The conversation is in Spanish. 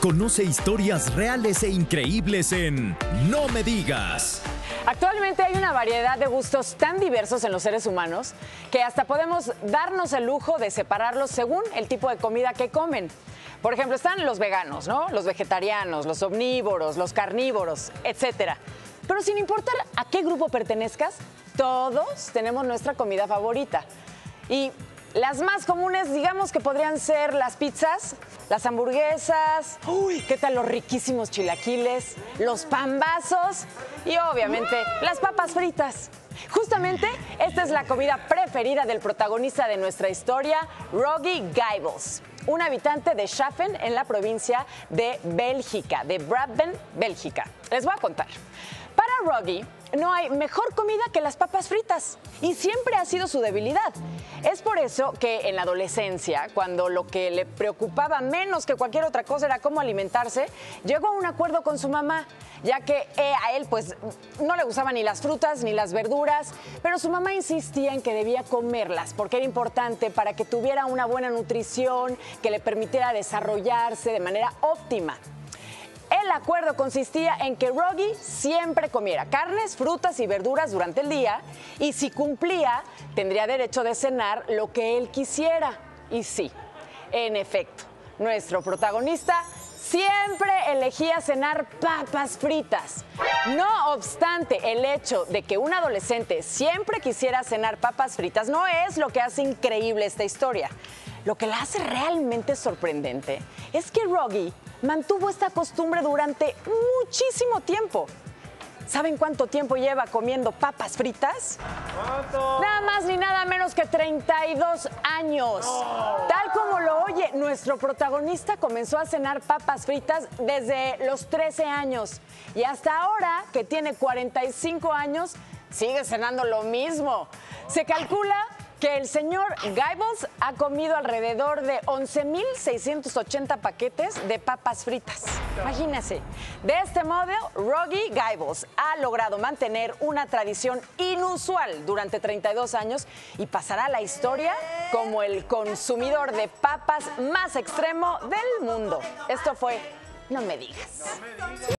Conoce historias reales e increíbles en No Me Digas. Actualmente hay una variedad de gustos tan diversos en los seres humanos que hasta podemos darnos el lujo de separarlos según el tipo de comida que comen. Por ejemplo, están los veganos, ¿no? Los vegetarianos, los omnívoros, los carnívoros, etc. Pero sin importar a qué grupo pertenezcas, todos tenemos nuestra comida favorita. Y las más comunes, digamos que podrían ser las pizzas, las hamburguesas, ¡uy! ¿Qué tal los riquísimos chilaquiles, los pambazos y obviamente las papas fritas? Justamente esta es la comida preferida del protagonista de nuestra historia, Ruby Giles, un habitante de Schaffen en la provincia de Bélgica, de Brabant, Bélgica. Les voy a contar. Para Ruby no hay mejor comida que las papas fritas y siempre ha sido su debilidad. Es por eso que en la adolescencia, cuando lo que le preocupaba menos que cualquier otra cosa era cómo alimentarse, llegó a un acuerdo con su mamá, ya que a él pues no le gustaban ni las frutas ni las verduras, pero su mamá insistía en que debía comerlas porque era importante para que tuviera una buena nutrición que le permitiera desarrollarse de manera óptima. El acuerdo consistía en que Ruby siempre comiera carnes, frutas y verduras durante el día y si cumplía tendría derecho de cenar lo que él quisiera. Y sí, en efecto, nuestro protagonista siempre elegía cenar papas fritas. No obstante, el hecho de que un adolescente siempre quisiera cenar papas fritas no es lo que hace increíble esta historia. Lo que la hace realmente sorprendente es que Ruby mantuvo esta costumbre durante muchísimo tiempo. ¿Saben cuánto tiempo lleva comiendo papas fritas? ¿Cuánto? Nada más ni nada menos que 32 años. No. Tal como lo oye, nuestro protagonista comenzó a cenar papas fritas desde los 13 años. Y hasta ahora, que tiene 45 años, sigue cenando lo mismo. Se calcula que el señor Giles ha comido alrededor de 11,680 paquetes de papas fritas. Imagínense. De este modo, Ruby Giles ha logrado mantener una tradición inusual durante 32 años y pasará a la historia como el consumidor de papas más extremo del mundo. Esto fue No Me Digas.